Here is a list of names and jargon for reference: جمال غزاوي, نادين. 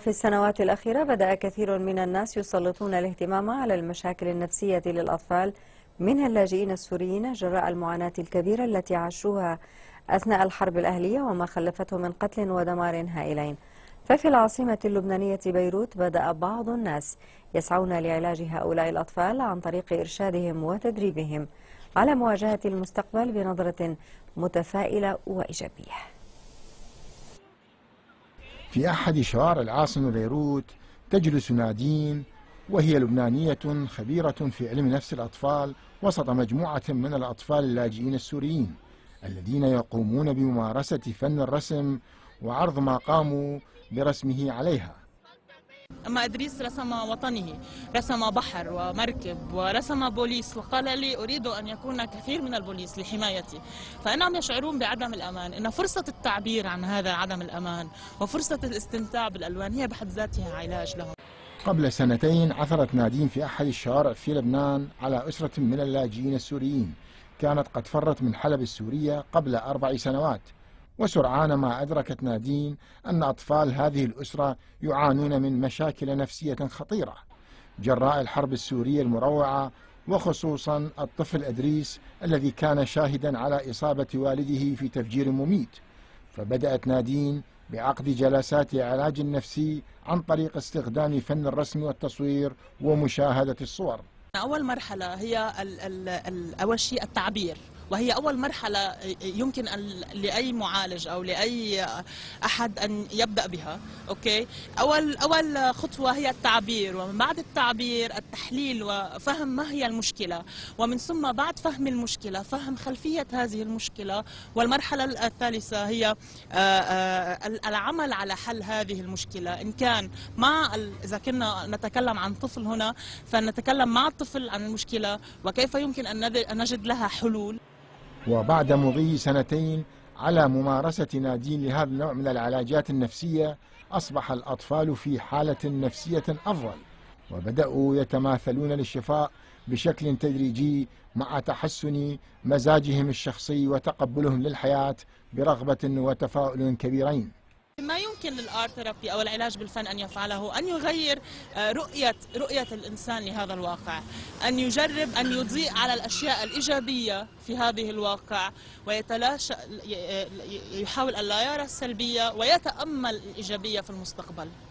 في السنوات الأخيرة بدأ كثير من الناس يسلطون الاهتمام على المشاكل النفسية للأطفال من اللاجئين السوريين جراء المعاناة الكبيرة التي عاشوها أثناء الحرب الأهلية وما خلفته من قتل ودمار هائلين. ففي العاصمة اللبنانية بيروت بدأ بعض الناس يسعون لعلاج هؤلاء الأطفال عن طريق إرشادهم وتدريبهم على مواجهة المستقبل بنظرة متفائلة وإيجابية. في أحد شوارع العاصمة بيروت تجلس نادين، وهي لبنانية خبيرة في علم نفس الأطفال، وسط مجموعة من الأطفال اللاجئين السوريين الذين يقومون بممارسة فن الرسم وعرض ما قاموا برسمه عليها. أما إدريس رسم وطنه، رسم بحر ومركب ورسم بوليس، وقال لي أريد أن يكون كثير من البوليس لحمايتي. فإنهم يشعرون بعدم الأمان، إن فرصة التعبير عن هذا عدم الأمان وفرصة الاستمتاع بالألوان هي بحد ذاتها علاج لهم. قبل سنتين عثرت نادين في أحد الشوارع في لبنان على أسرة من اللاجئين السوريين كانت قد فرت من حلب السورية قبل 4 سنوات، وسرعان ما أدركت نادين أن أطفال هذه الأسرة يعانون من مشاكل نفسية خطيرة جراء الحرب السورية المروعة، وخصوصا الطفل إدريس الذي كان شاهدا على إصابة والده في تفجير مميت. فبدأت نادين بعقد جلسات علاج نفسي عن طريق استخدام فن الرسم والتصوير ومشاهدة الصور. أول مرحلة هي أول شيء التعبير، وهي أول مرحلة يمكن أن لأي معالج أو لأي أحد أن يبدأ بها. أوكي، أول خطوة هي التعبير، ومن بعد التعبير التحليل وفهم ما هي المشكلة، ومن ثم بعد فهم المشكلة فهم خلفية هذه المشكلة، والمرحلة الثالثة هي العمل على حل هذه المشكلة. إن كان مع إذا كنا نتكلم عن طفل هنا، فنتكلم مع الطفل عن المشكلة وكيف يمكن أن نجد لها حلول. وبعد مضي 2 سنين على ممارسة نادين لهذا النوع من العلاجات النفسية، أصبح الأطفال في حالة نفسية أفضل، وبدأوا يتماثلون للشفاء بشكل تدريجي مع تحسن مزاجهم الشخصي وتقبلهم للحياة برغبة وتفاؤل كبيرين. ما يمكن للآرت ثيرابي أو العلاج بالفن أن يفعله أن يغير رؤية الإنسان لهذا الواقع، أن يجرب أن يضيء على الأشياء الإيجابية في هذه الواقع ويتلاشى، يحاول أن لا يرى السلبية ويتأمل الإيجابية في المستقبل.